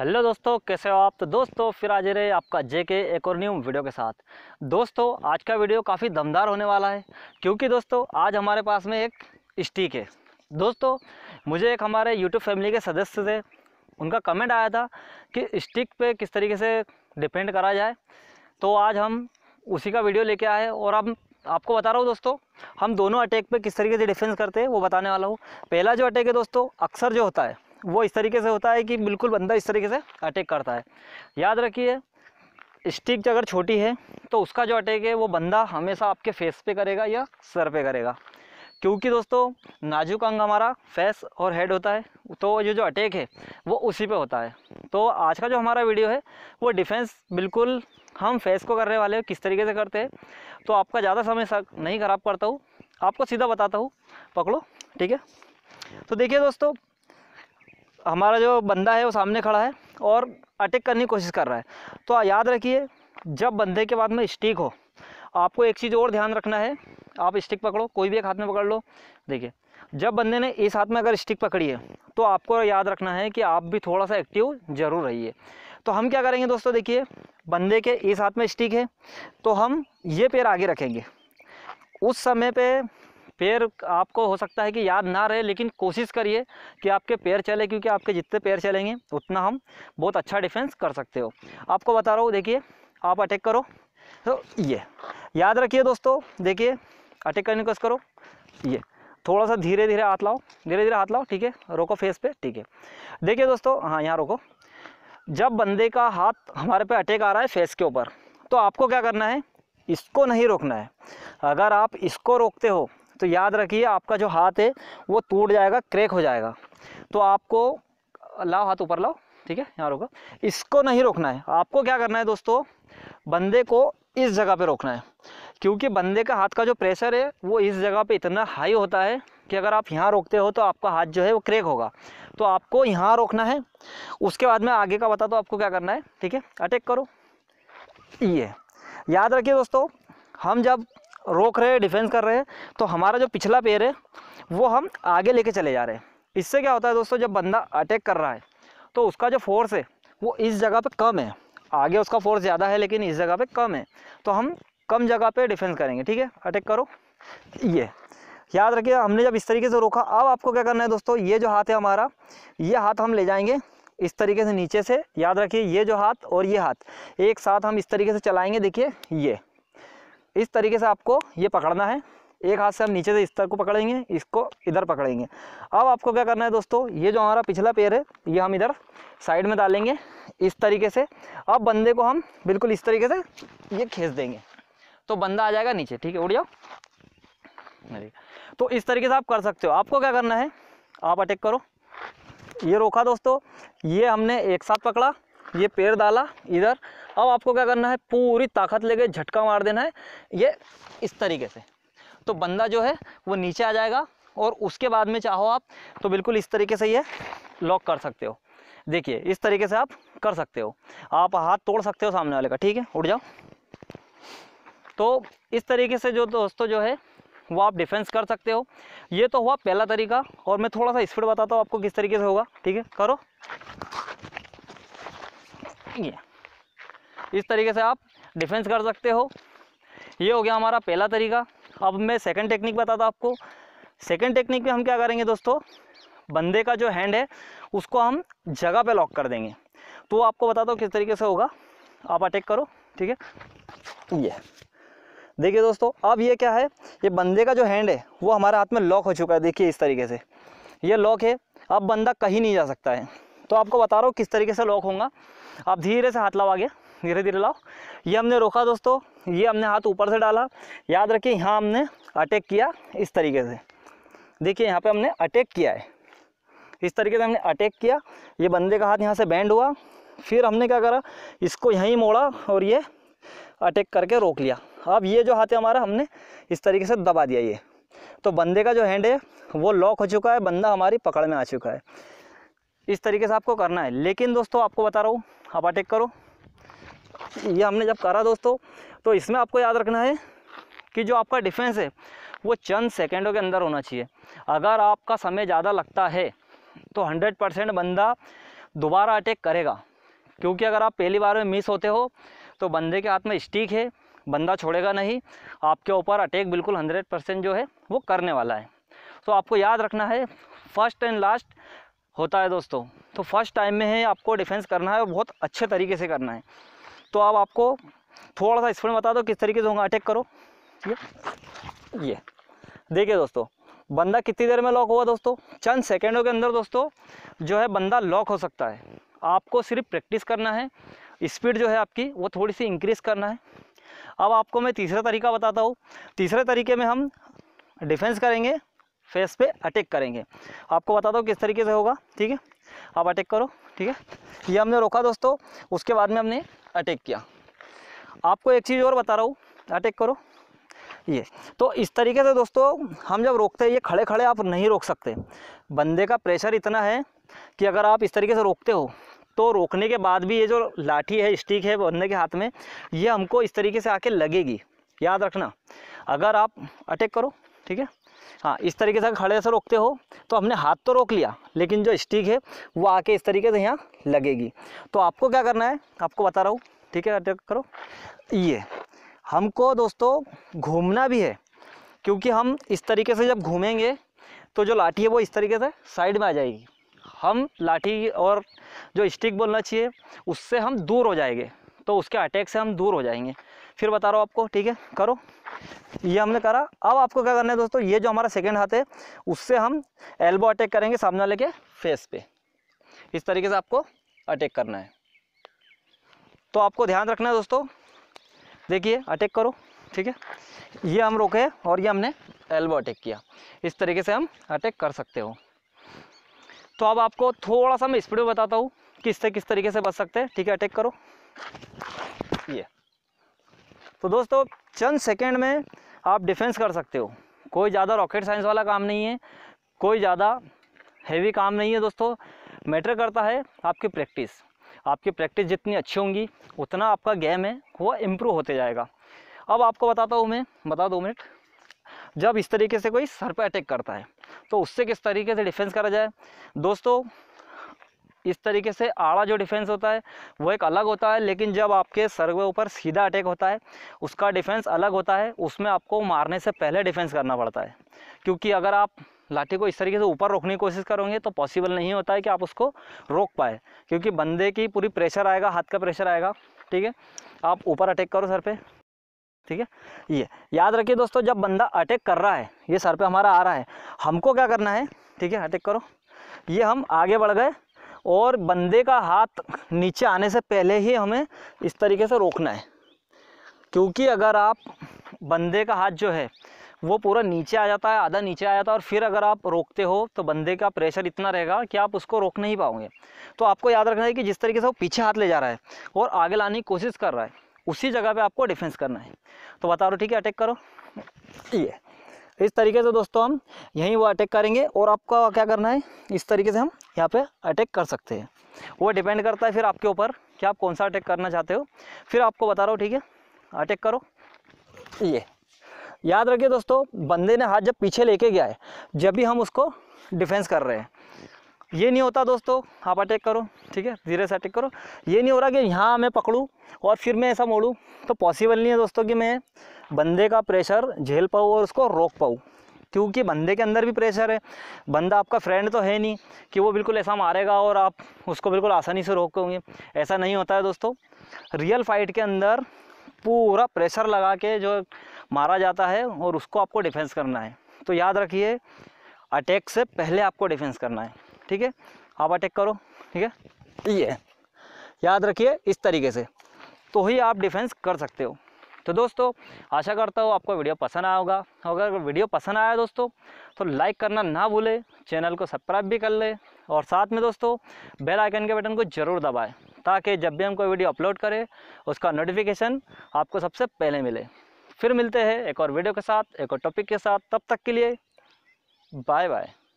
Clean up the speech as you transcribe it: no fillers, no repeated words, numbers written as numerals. Hello दोस्तों, कैसे हो आप। तो दोस्तों फिर हाजिर है आपका जेके एक और न्यू वीडियो के साथ। दोस्तों आज का वीडियो काफ़ी दमदार होने वाला है क्योंकि दोस्तों आज हमारे पास में एक स्टिक है। दोस्तों मुझे एक हमारे यूट्यूब फैमिली के सदस्य थे, उनका कमेंट आया था कि स्टिक पे किस तरीके से डिपेंड करा जाए, तो आज हम उसी का वीडियो लेके आए और अब आपको बता रहा हूँ दोस्तों हम दोनों अटैक पे किस तरीके से डिफेंस करते हैं वो बताने वाला हूँ। पहला जो अटैक है दोस्तों अक्सर जो होता है वो इस तरीके से होता है कि बिल्कुल बंदा इस तरीके से अटैक करता है। याद रखिए स्टिक अगर छोटी है तो उसका जो अटैक है वो बंदा हमेशा आपके फेस पे करेगा या सर पे करेगा, क्योंकि दोस्तों नाजुक अंग हमारा फेस और हेड होता है, तो ये जो अटैक है वो उसी पे होता है। तो आज का जो हमारा वीडियो है वो डिफेंस बिल्कुल हम फेस को करने वाले हैं, किस तरीके से करते हैं। तो आपका ज़्यादा समय नहीं ख़राब करता हूँ, आपको सीधा बताता हूँ, पकड़ो ठीक है। तो देखिए दोस्तों हमारा जो बंदा है वो सामने खड़ा है और अटैक करने की कोशिश कर रहा है, तो याद रखिए जब बंदे के बाद में स्टिक हो आपको एक चीज़ और ध्यान रखना है। आप स्टिक पकड़ो, कोई भी एक हाथ में पकड़ लो। देखिए जब बंदे ने इस हाथ में अगर स्टिक पकड़ी है तो आपको याद रखना है कि आप भी थोड़ा सा एक्टिव ज़रूर रहिए। तो हम क्या करेंगे दोस्तों, देखिए बंदे के इस हाथ में स्टिक है तो हम ये पैर आगे रखेंगे। उस समय पे पैर आपको हो सकता है कि याद ना रहे, लेकिन कोशिश करिए कि आपके पैर चले, क्योंकि आपके जितने पैर चलेंगे उतना हम बहुत अच्छा डिफेंस कर सकते हो। आपको बता रहा हूँ, देखिए आप अटैक करो तो ये याद रखिए दोस्तों। देखिए अटैक करने की कोशिश करो, ये थोड़ा सा धीरे धीरे हाथ लाओ, धीरे धीरे हाथ लाओ ठीक है, रोको फेस पे ठीक है। देखिए दोस्तों हाँ यहाँ रोको। जब बंदे का हाथ हमारे पे अटैक आ रहा है फेस के ऊपर तो आपको क्या करना है, इसको नहीं रोकना है। अगर आप इसको रोकते हो तो याद रखिए आपका जो हाथ है वो टूट जाएगा, क्रैक हो जाएगा। तो आपको लाओ, हाथ ऊपर लाओ ठीक है, यहाँ रोको। इसको नहीं रोकना है, आपको क्या करना है दोस्तों, बंदे को इस जगह पे रोकना है, क्योंकि बंदे का हाथ का जो प्रेशर है वो इस जगह पे इतना हाई होता है कि अगर आप यहाँ रोकते हो तो आपका हाथ जो है वो क्रैक होगा। तो आपको यहाँ रोकना है। उसके बाद में आगे का बता दो आपको क्या करना है ठीक है, अटैक करो ये। याद रखिए दोस्तों हम जब रोक रहे हैं, डिफेंस कर रहे हैं, तो हमारा जो पिछला पैर है वो हम आगे लेके चले जा रहे हैं। इससे क्या होता है दोस्तों, जब बंदा अटैक कर रहा है तो उसका जो फोर्स है वो इस जगह पर कम है, आगे उसका फोर्स ज़्यादा है लेकिन इस जगह पे कम है, तो हम कम जगह पे डिफेंस करेंगे ठीक है। अटैक करो ये, याद रखिए हमने जब इस तरीके से रोका। अब आपको क्या करना है दोस्तों, ये जो हाथ है हमारा, ये हाथ हम ले जाएंगे इस तरीके से नीचे से। याद रखिए ये जो हाथ और ये हाथ एक साथ हम इस तरीके से चलाएँगे। देखिए ये इस तरीके से आपको ये पकड़ना है, एक हाथ से हम नीचे से इस तरफ को पकड़ेंगे, इसको इधर पकड़ेंगे। अब आपको क्या करना है दोस्तों, ये जो हमारा पिछला पैर है ये हम इधर साइड में डालेंगे इस तरीके से। अब बंदे को हम बिल्कुल इस तरीके से ये खींच देंगे तो बंदा आ जाएगा नीचे ठीक है, उड़ जाओ। तो इस तरीके से आप कर सकते हो। आपको क्या करना है, आप अटैक करो। ये रोका दोस्तों, ये हमने एक साथ पकड़ा, ये पैर डाला इधर। अब आपको क्या करना है, पूरी ताकत लेके झटका मार देना है ये इस तरीके से, तो बंदा जो है वो नीचे आ जाएगा। और उसके बाद में चाहो आप तो बिल्कुल इस तरीके से ये लॉक कर सकते हो। देखिए इस तरीके से आप कर सकते हो, आप हाथ तोड़ सकते हो सामने वाले का ठीक है, उड़ जाओ। तो इस तरीके से जो दोस्तों जो है वो आप डिफेंस कर सकते हो। ये तो हुआ पहला तरीका, और मैं थोड़ा सा स्पीड बताता हूँ आपको किस तरीके से होगा ठीक है। करो ये, इस तरीके से आप डिफेंस कर सकते हो। ये हो गया हमारा पहला तरीका। अब मैं सेकंड टेक्निक बताता हूँ आपको। सेकंड टेक्निक में हम क्या करेंगे दोस्तों, बंदे का जो हैंड है उसको हम जगह पे लॉक कर देंगे। तो आपको बताता हूँ किस तरीके से होगा, आप अटैक करो ठीक है। ये देखिए दोस्तों अब ये क्या है, ये बंदे का जो हैंड है वो हमारे हाथ में लॉक हो चुका है। देखिए इस तरीके से ये लॉक है, अब बंदा कहीं नहीं जा सकता है। तो आपको बता रहा हूँ किस तरीके से लॉक होगा। आप धीरे से हाथ लाओ आगे, धीरे धीरे लाओ। ये हमने रोका दोस्तों, ये हमने हाथ ऊपर से डाला। याद रखिए यहाँ हमने अटैक किया इस तरीके से। देखिए यहाँ पे हमने अटैक किया है, इस तरीके से हमने अटैक किया। ये बंदे का हाथ यहाँ से बैंड हुआ, फिर हमने क्या करा, इसको यहीं मोड़ा और ये अटैक करके रोक लिया। अब ये जो हाथ है हमारा हमने इस तरीके से दबा दिया ये, तो बंदे का जो हैंड है वो लॉक हो चुका है, बंदा हमारी पकड़ में आ चुका है। इस तरीके से आपको करना है। लेकिन दोस्तों आपको बता रहा हूँ, आप अटैक करो। ये हमने जब करा दोस्तों, तो इसमें आपको याद रखना है कि जो आपका डिफेंस है वो चंद सेकंडों के अंदर होना चाहिए। अगर आपका समय ज़्यादा लगता है तो 100% बंदा दोबारा अटैक करेगा, क्योंकि अगर आप पहली बार में मिस होते हो तो बंदे के हाथ में स्टिक है, बंदा छोड़ेगा नहीं, आपके ऊपर अटैक बिल्कुल 100% जो है वो करने वाला है। तो आपको याद रखना है फर्स्ट एंड लास्ट होता है दोस्तों। तो फर्स्ट टाइम में है आपको डिफेंस करना है और बहुत अच्छे तरीके से करना है। तो अब आपको थोड़ा सा स्पीड बता दो किस तरीके से होगा अटैक करो। ये देखिए दोस्तों, बंदा कितनी देर में लॉक हुआ दोस्तों, चंद सेकंडों के अंदर दोस्तों जो है बंदा लॉक हो सकता है। आपको सिर्फ प्रैक्टिस करना है, स्पीड जो है आपकी वो थोड़ी सी इंक्रीज़ करना है। अब आपको मैं तीसरा तरीका बताता हूँ। तीसरे तरीके में हम डिफेंस करेंगे, फेस पे अटैक करेंगे। आपको बताता हूँ किस तरीके से होगा, ठीक है। आप अटैक करो, ठीक है। ये हमने रोका दोस्तों, उसके बाद में हमने अटैक किया। आपको एक चीज़ और बता रहा हूँ, अटैक करो ये। तो इस तरीके से दोस्तों हम जब रोकते हैं, ये खड़े खड़े आप नहीं रोक सकते, बंदे का प्रेशर इतना है कि अगर आप इस तरीके से रोकते हो तो रोकने के बाद भी ये जो लाठी है, स्टिक है बंदे के हाथ में, ये हमको इस तरीके से आके लगेगी, याद रखना। अगर आप अटैक करो, ठीक है, हाँ, इस तरीके से खड़े से रोकते हो तो हमने हाथ तो रोक लिया, लेकिन जो स्टिक है वो आके इस तरीके से यहाँ लगेगी। तो आपको क्या करना है आपको बता रहा हूँ, ठीक है। अटैक करो ये। हमको दोस्तों घूमना भी है, क्योंकि हम इस तरीके से जब घूमेंगे तो जो लाठी है वो इस तरीके से साइड में आ जाएगी। हम लाठी और जो स्टिक बोलना चाहिए उससे हम दूर हो जाएंगे, तो उसके अटैक से हम दूर हो जाएंगे। फिर बता रहा हूँ आपको, ठीक है। करो, ये हमने करा। अब आपको क्या करना है दोस्तों, ये जो हमारा सेकेंड हाथ है उससे हम एल्बो अटैक करेंगे, सामने लेके फेस पे। इस तरीके से आपको अटैक करना है। तो आपको ध्यान रखना है दोस्तों, देखिए अटैक करो, ठीक है। ये हम रोके और ये हमने एल्बो अटैक किया। इस तरीके से हम अटैक कर सकते हो। तो अब आपको थोड़ा सा मैं स्पीड में बताता हूँ किस तरीके से बच सकते हैं, ठीक है। अटैक करो ये। तो दोस्तों चंद सेकेंड में आप डिफेंस कर सकते हो। कोई ज़्यादा रॉकेट साइंस वाला काम नहीं है, कोई ज़्यादा हैवी काम नहीं है दोस्तों। मैटर करता है आपकी प्रैक्टिस। आपकी प्रैक्टिस जितनी अच्छी होगी उतना आपका गेम है वो इम्प्रूव होते जाएगा। अब आपको बताता हूँ मैं, बता 2 मिनट, जब इस तरीके से कोई सर पे अटैक करता है तो उससे किस तरीके से डिफेंस करा जाए दोस्तों। इस तरीके से आड़ा जो डिफेंस होता है वो एक अलग होता है, लेकिन जब आपके सर के ऊपर सीधा अटैक होता है उसका डिफेंस अलग होता है। उसमें आपको मारने से पहले डिफेंस करना पड़ता है, क्योंकि अगर आप लाठी को इस तरीके से ऊपर रोकने की कोशिश करोगे तो पॉसिबल नहीं होता है कि आप उसको रोक पाए, क्योंकि बंदे की पूरी प्रेशर आएगा, हाथ का प्रेशर आएगा, ठीक है। आप ऊपर अटैक करो सर पे, ठीक है। ये याद रखिए दोस्तों, जब बंदा अटैक कर रहा है, ये सर पे हमारा आ रहा है, हमको क्या करना है, ठीक है। अटैक करो ये। हम आगे बढ़ गए और बंदे का हाथ नीचे आने से पहले ही हमें इस तरीके से रोकना है, क्योंकि अगर आप बंदे का हाथ जो है वो पूरा नीचे आ जाता है, आधा नीचे आ जाता है, और फिर अगर आप रोकते हो तो बंदे का प्रेशर इतना रहेगा कि आप उसको रोक नहीं पाओगे। तो आपको याद रखना है कि जिस तरीके से वो पीछे हाथ ले जा रहा है और आगे लाने की कोशिश कर रहा है, उसी जगह पे आपको डिफेंस करना है। तो बता रहा हूँ, ठीक है। अटैक करो ये। इस तरीके से दोस्तों हम यहीं वो अटैक करेंगे और आपका क्या करना है, इस तरीके से हम यहाँ पर अटैक कर सकते हैं। वो डिपेंड करता है फिर आपके ऊपर कि आप कौन सा अटैक करना चाहते हो। फिर आपको बता रहा हूँ, ठीक है। अटैक करो ये। याद रखिए दोस्तों, बंदे ने हाथ जब पीछे लेके गया है जब भी हम उसको डिफेंस कर रहे हैं, ये नहीं होता दोस्तों। आप अटैक करो, ठीक है, धीरे से अटैक करो। ये नहीं हो रहा कि यहाँ मैं पकड़ूँ और फिर मैं ऐसा मोड़ूँ, तो पॉसिबल नहीं है दोस्तों कि मैं बंदे का प्रेशर झेल पाऊँ और उसको रोक पाऊँ, क्योंकि बंदे के अंदर भी प्रेशर है। बंदा आपका फ्रेंड तो है नहीं कि वो बिल्कुल ऐसा मारेगा और आप उसको बिल्कुल आसानी से रोकोगे, ऐसा नहीं होता है दोस्तों। रियल फाइट के अंदर पूरा प्रेशर लगा के जो मारा जाता है और उसको आपको डिफेंस करना है। तो याद रखिए अटैक से पहले आपको डिफेंस करना है, ठीक है। आप अटैक करो, ठीक है। ये याद रखिए, इस तरीके से तो ही आप डिफेंस कर सकते हो। तो दोस्तों आशा करता हूँ आपको वीडियो पसंद आया होगा। अगर वीडियो पसंद आया दोस्तों तो लाइक करना ना भूले, चैनल को सब्सक्राइब भी कर ले, और साथ में दोस्तों बेल आइकन के बटन को ज़रूर दबाएं, ताकि जब भी हम कोई वीडियो अपलोड करें उसका नोटिफिकेशन आपको सबसे पहले मिले। फिर मिलते हैं एक और वीडियो के साथ, एक और टॉपिक के साथ। तब तक के लिए बाय बाय।